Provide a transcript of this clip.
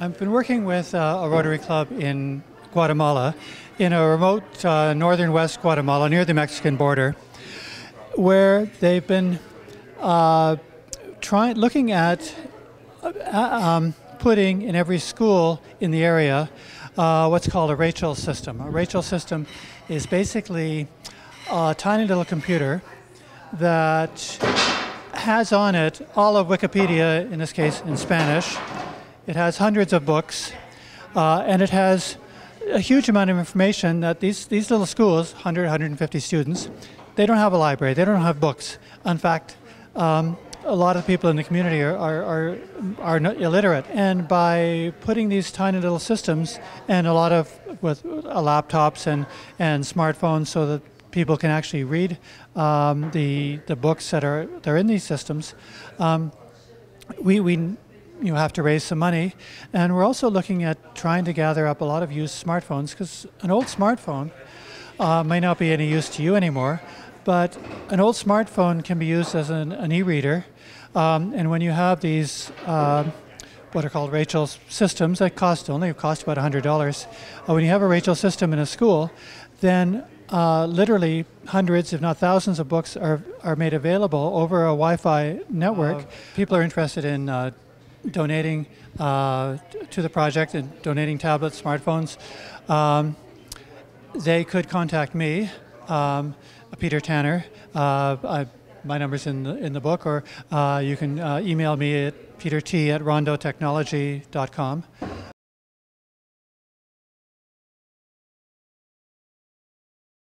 I've been working with a Rotary Club in Guatemala, in a remote northern west Guatemala near the Mexican border, where they've been looking at putting in every school in the area what's called a Rachel System. A Rachel System is basically a tiny little computer that has on it all of Wikipedia, in this case in Spanish. It has hundreds of books, and it has a huge amount of information that these little schools, 100, 150 students, they don't have a library, they don't have books. In fact, a lot of people in the community are illiterate. And by putting these tiny little systems and a lot of laptops and smartphones so that people can actually read the books that are in these systems, you have to raise some money. And we're also looking at trying to gather up a lot of used smartphones, because an old smartphone may not be any use to you anymore, but an old smartphone can be used as an e-reader. And when you have these what are called Rachel systems that only cost about $100, when you have a Rachel system in a school, then literally hundreds, if not thousands, of books are made available over a Wi-Fi network. People are interested in donating to the project and donating tablets, smartphones. They could contact me, Peter Tanner. My number's in the book, or you can email me at petert@rondeautechnology.com.